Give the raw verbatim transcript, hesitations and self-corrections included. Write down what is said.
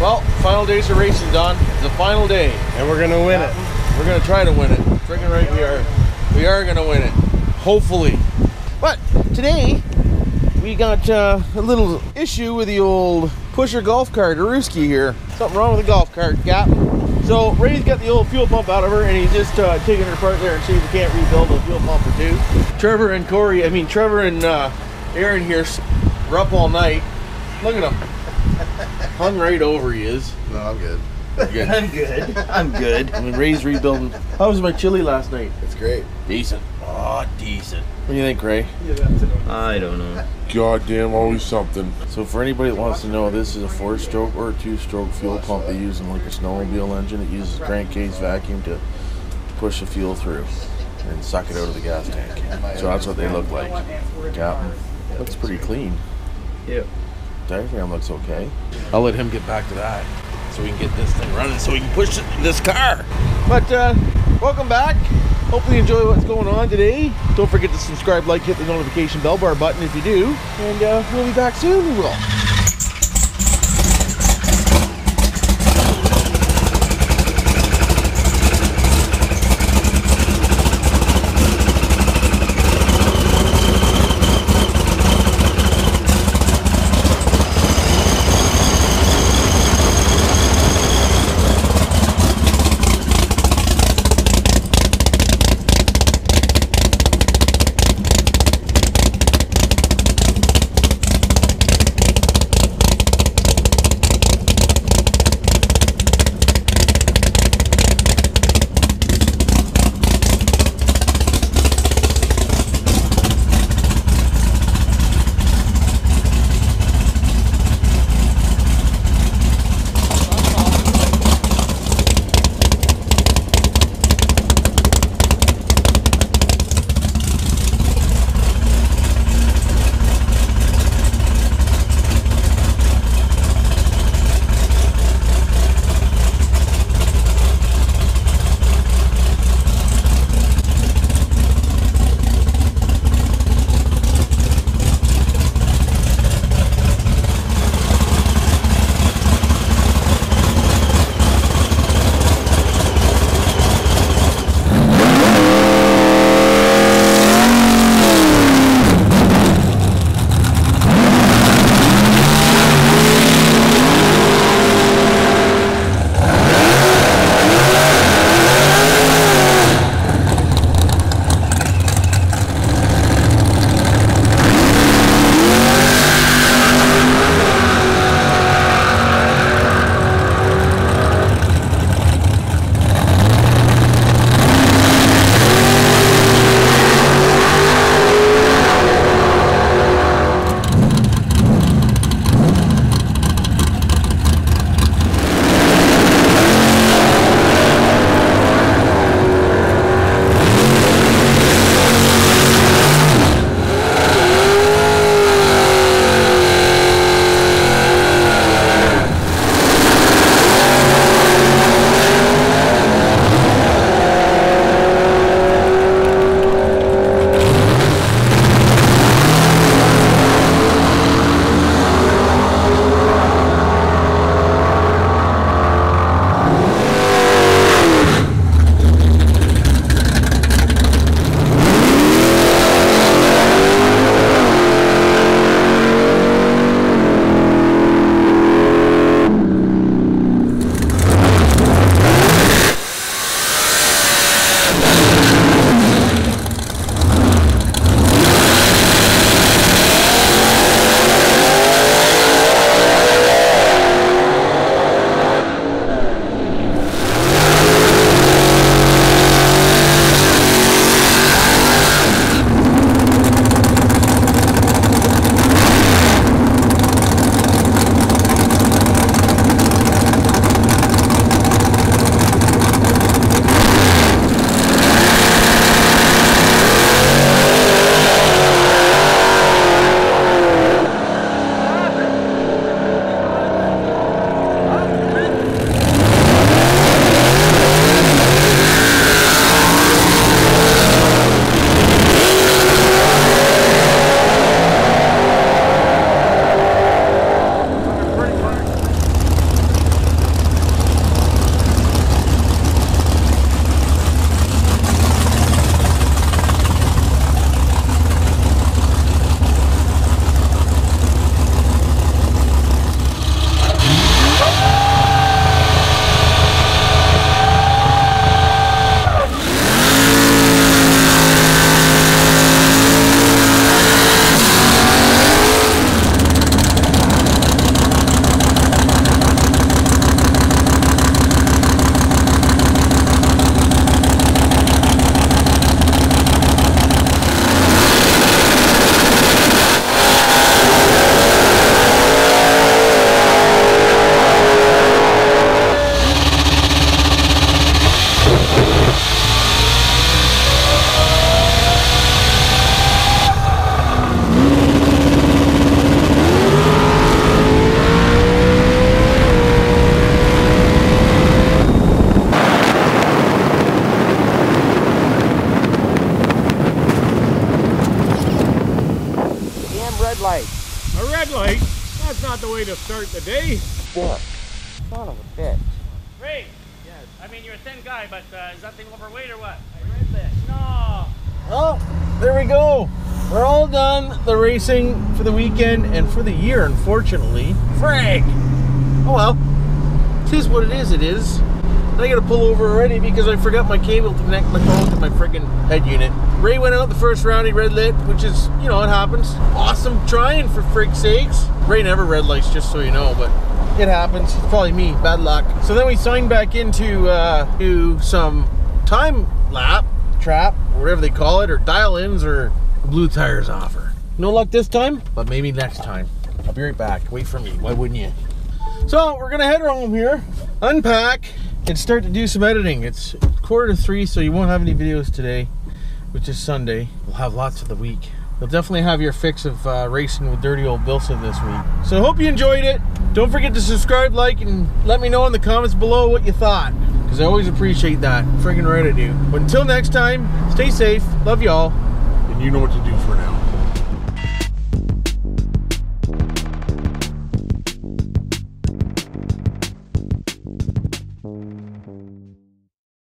Well, final days of racing, Don. It's the final day. And we're going to win it. We're going to try to win it. Freaking right we are. We are going to win it. Hopefully. But today, we got uh, a little issue with the old pusher golf cart, Aruski here. Something wrong with the golf cart gap. So Ray's got the old fuel pump out of her and he's just uh, taking her apart there and see if we can't rebuild a fuel pump or two. Trevor and Corey, I mean Trevor and uh, Aaron here were up all night. Look at him. Hung right over he is. No, I'm good. I'm good. I'm good. I'm good. I mean, Ray's rebuilding. How was my chili last night? It's great. Decent. Oh, decent. What do you think, Ray? I don't know. Goddamn, always something. So for anybody that wants to know, this is a four-stroke or a two-stroke fuel pump. They use them like a snowmobile engine. It uses crankcase vacuum to push the fuel through and suck it out of the gas tank. So that's what they look like. Yeah, looks pretty clean. Yeah. Diaphragm looks okay. I'll let him get back to that so we can get this thing running so we can push this car. But uh, welcome back. Hopefully you enjoy what's going on today. Don't forget to subscribe, like, hit the notification bell bar button if you do. And uh, we'll be back soon. We will. headlight. That's not the way to start the day. Fuck. Son of a bitch. Ray. Yes. I mean, you're a thin guy, but uh, is that thing overweight or what? I read that. No. Oh, there we go. We're all done the racing for the weekend and for the year, unfortunately. Frank. Oh well. It is what it is. It is. I gotta pull over already because I forgot my cable to connect my phone to my friggin' head unit. Ray went out the first round, he red lit, which is, you know, it happens. Awesome trying, for frig's sakes. Ray never red lights, just so you know, but it happens. It's probably me, bad luck. So then we signed back into uh, to some time lap, trap, or whatever they call it, or dial-ins, or blue tires offer. No luck this time, but maybe next time. I'll be right back. Wait for me, why wouldn't you? So we're gonna head home here, unpack, and start to do some editing. It's quarter to three, so you won't have any videos today, which is Sunday. We'll have lots of the week. You'll definitely have your fix of uh, racing with dirty old Bilson this week. So I hope you enjoyed it. Don't forget to subscribe, like, and let me know in the comments below what you thought, because I always appreciate that. Friggin' right I do. But until next time, stay safe, love y'all, and you know what to do for now.